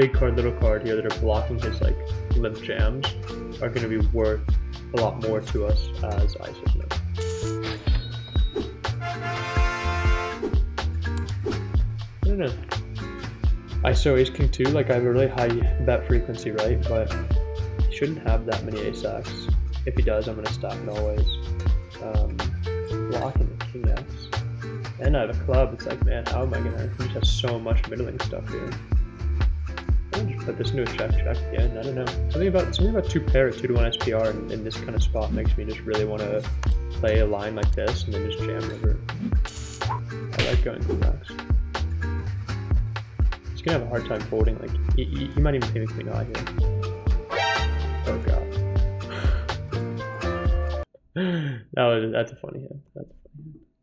big card, little card here that are blocking his like limp jams are going to be worth a lot more to us as Isaac Limp. I don't know. I saw Ace King 2, like I have a really high bet frequency, right? But he shouldn't have that many ace x. If he does, I'm going to stop it always. Blocking the king x. And I have a club, it's like, man, how am I going to? He just has so much middling stuff here. I'll just put this into a check again. I don't know. Something about 2-pair or 2-to-1 SPR in this kind of spot makes me just really want to play a line like this and then just jam river. I like going queen x. He's gonna have a hard time folding, like, he might even pay me queen I here. Oh god. That's a funny hand. That's